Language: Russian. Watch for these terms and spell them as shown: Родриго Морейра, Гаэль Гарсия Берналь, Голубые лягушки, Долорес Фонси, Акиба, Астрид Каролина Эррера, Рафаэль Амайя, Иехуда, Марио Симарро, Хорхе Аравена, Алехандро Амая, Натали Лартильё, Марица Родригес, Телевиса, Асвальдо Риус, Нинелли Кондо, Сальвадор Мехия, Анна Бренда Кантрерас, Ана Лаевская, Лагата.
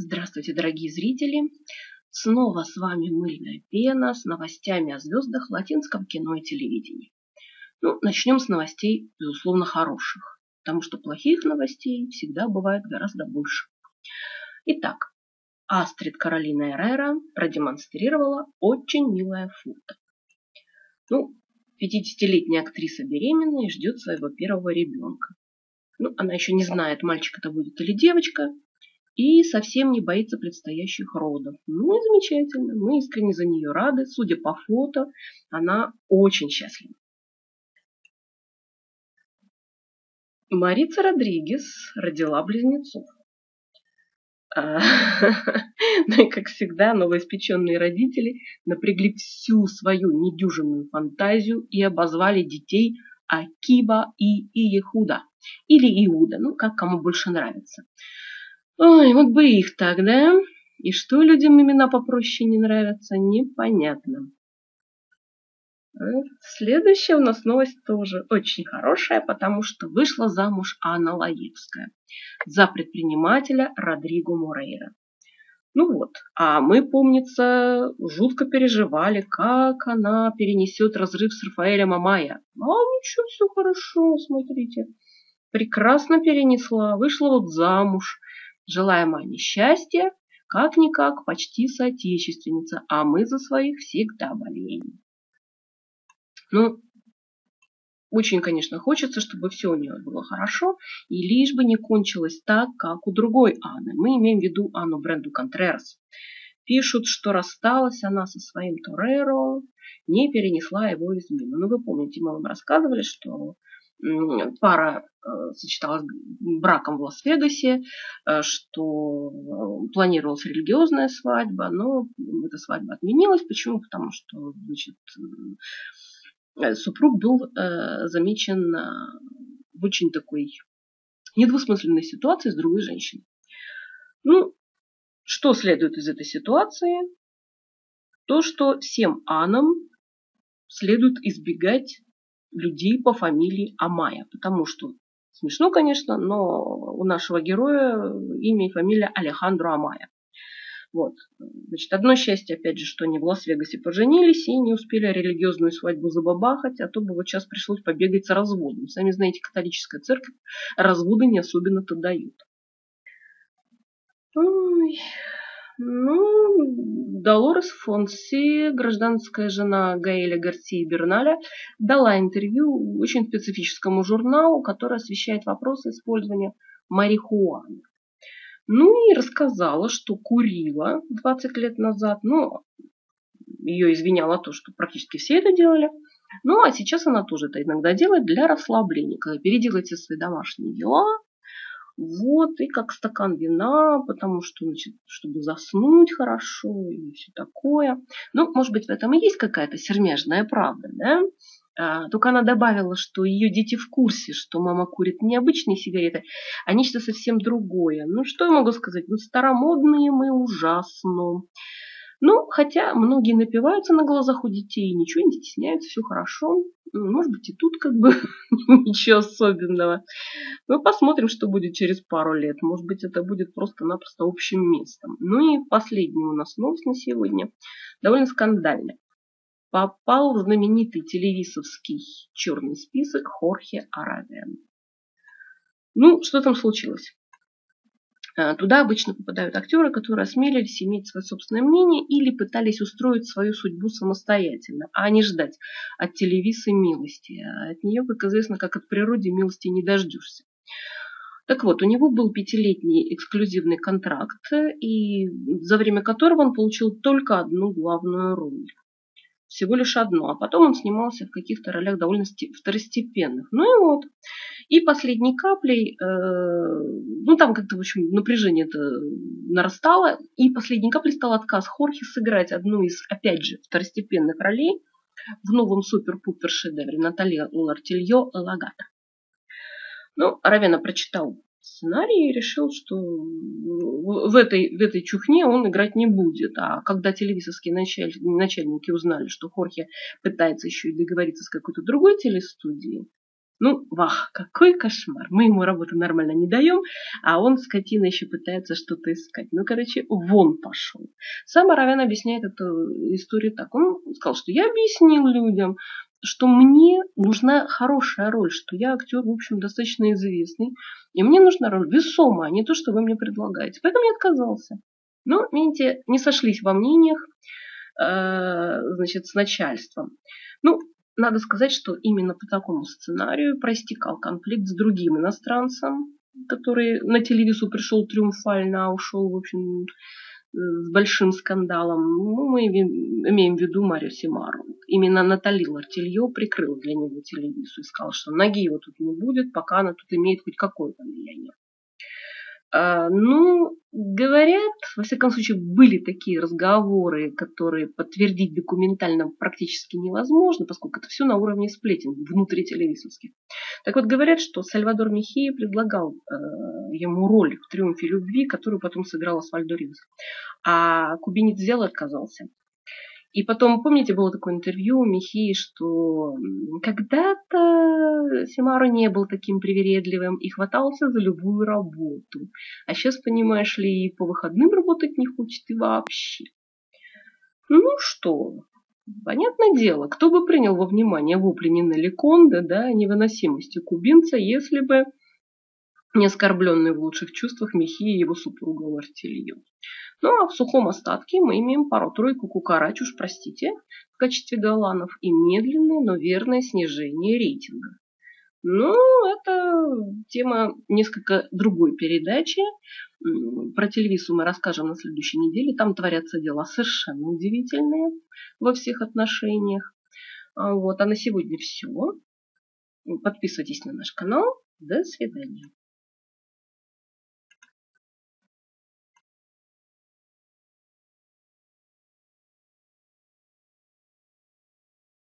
Здравствуйте, дорогие зрители! Снова с вами «Мыльная пена» с новостями о звездах в латинском кино и телевидении. Ну, начнем с новостей, безусловно, хороших, потому что плохих новостей всегда бывает гораздо больше. Итак, Астрид Каролина Эррера продемонстрировала очень милое фото. Ну, 50-летняя актриса беременна и ждет своего первого ребенка. Ну, она еще не знает, мальчик это будет или девочка, и совсем не боится предстоящих родов. Ну и замечательно, мы искренне за нее рады. Судя по фото, она очень счастлива. Марица Родригес родила близнецов. Ну и, как всегда, новоиспеченные родители напрягли всю свою недюжинную фантазию и обозвали детей Акиба и Иехуда. Или Иуда, ну как кому больше нравится. Ой, вот бы их так, да? И что людям имена попроще не нравятся, непонятно. Следующая у нас новость тоже очень хорошая, потому что вышла замуж Ана Лаевская за предпринимателя Родриго Морейра. Ну вот, а мы, помнится, жутко переживали, как она перенесет разрыв с Рафаэлем Амайя. А ничего, все хорошо, смотрите. Прекрасно перенесла, вышла вот замуж. Желаем Ане счастья, как-никак почти соотечественница, а мы за своих всегда болеем. Ну, очень, конечно, хочется, чтобы все у нее было хорошо, и лишь бы не кончилось так, как у другой Анны. Мы имеем в виду Анну Бренду Кантрерас. Пишут, что рассталась она со своим Тореро, не перенесла его измену. Ну, вы помните, мы вам рассказывали, что пара сочеталась браком в Лас-Вегасе, что планировалась религиозная свадьба, но эта свадьба отменилась. Почему? Потому что, значит, супруг был замечен в очень такой недвусмысленной ситуации с другой женщиной. Ну, что следует из этой ситуации? То, что всем Анам следует избегать людей по фамилии Амая, потому что, смешно, конечно, но у нашего героя имя и фамилия Алехандро Амая. Вот. Значит, одно счастье, опять же, что они в Лас-Вегасе поженились и не успели религиозную свадьбу забабахать, а то бы вот сейчас пришлось побегать с разводом. Сами знаете, католическая церковь разводы не особенно-то дают. Ой. Ну, Долорес Фонси, гражданская жена Гаэля Гарсии Берналя, дала интервью очень специфическому журналу, который освещает вопросы использования марихуаны. Ну и рассказала, что курила 20 лет назад, но ее извиняло то, что практически все это делали. Ну а сейчас она тоже это иногда делает для расслабления, когда переделает все свои домашние дела. Вот, и как стакан вина, потому что, значит, чтобы заснуть хорошо и все такое. Ну, может быть, в этом и есть какая-то сермяжная правда, да? Только она добавила, что ее дети в курсе, что мама курит не обычные сигареты, а нечто совсем другое. Ну, что я могу сказать? Ну, старомодные мы ужасно. Ну, хотя многие напиваются на глазах у детей, ничего не стесняются, все хорошо. Может быть, и тут как бы ничего особенного. Мы посмотрим, что будет через пару лет. Может быть, это будет просто-напросто общим местом. Ну и последняя у нас новость на сегодня. Довольно скандальная. Попал в знаменитый телевисовский черный список Хорхе Аравена. Ну, что там случилось? Туда обычно попадают актеры, которые осмелились иметь свое собственное мнение или пытались устроить свою судьбу самостоятельно, а не ждать от телевизора милости. От нее, как известно, как от природы милости не дождешься. Так вот, у него был 5-летний эксклюзивный контракт, и за время которого он получил только одну главную роль. Всего лишь одну. А потом он снимался в каких-то ролях довольно второстепенных. Ну и вот. И последней каплей, ну там как-то, в общем, напряжение-то нарастало. И последней каплей стал отказ Хорхе сыграть одну из, опять же, второстепенных ролей в новом супер-пупер шедевре Натали Лартильё «Лагата». Ну, Аравена прочитал сценарий и решил, что в этой чухне он играть не будет. А когда телевизорские начальники узнали, что Хорхе пытается еще и договориться с какой-то другой телестудией, Ну, вах, какой кошмар. Мы ему работу нормально не даем, а он, скотина, еще пытается что-то искать. Ну, короче, вон пошел. Сам Аравен объясняет эту историю так. Он сказал, что я объяснил людям, что мне нужна хорошая роль, что я актер, в общем, достаточно известный, и мне нужна роль весомая, а не то, что вы мне предлагаете. Поэтому я отказался. Но, видите, не сошлись во мнениях, значит, с начальством. Ну, надо сказать, что именно по такому сценарию проистекал конфликт с другим иностранцем, который на Телевизу пришел триумфально, а ушел, в общем, с большим скандалом. Ну, мы имеем в виду Марио Симарро. Именно Натали Лартильё прикрыл для него Телевизу и сказал, что ноги его тут не будет, пока она тут имеет хоть какое-то влияние. Ну, говорят, во всяком случае, были такие разговоры, которые подтвердить документально практически невозможно, поскольку это все на уровне сплетен внутри телевизорских. Так вот, говорят, что Сальвадор Мехия предлагал ему роль в «Триумфе любви», которую потом сыграл Асвальдо Риус. А кубинец взял и отказался. И потом, помните, было такое интервью у Мехии, что когда-то Симарро не был таким привередливым и хватался за любую работу. А сейчас, понимаешь ли, и по выходным работать не хочет и вообще. Ну что, понятное дело, кто бы принял во внимание вопли Нинелли Кондо, да, невыносимости кубинца, если бы не оскорбленный в лучших чувствах Мехия и его супруга Лартильё. Ну, а в сухом остатке мы имеем пару-тройку кукарач, уж простите, в качестве галанов и медленное, но верное снижение рейтинга. Ну, это тема несколько другой передачи. Про Телевизу мы расскажем на следующей неделе. Там творятся дела совершенно удивительные во всех отношениях. Вот, а на сегодня все. Подписывайтесь на наш канал. До свидания.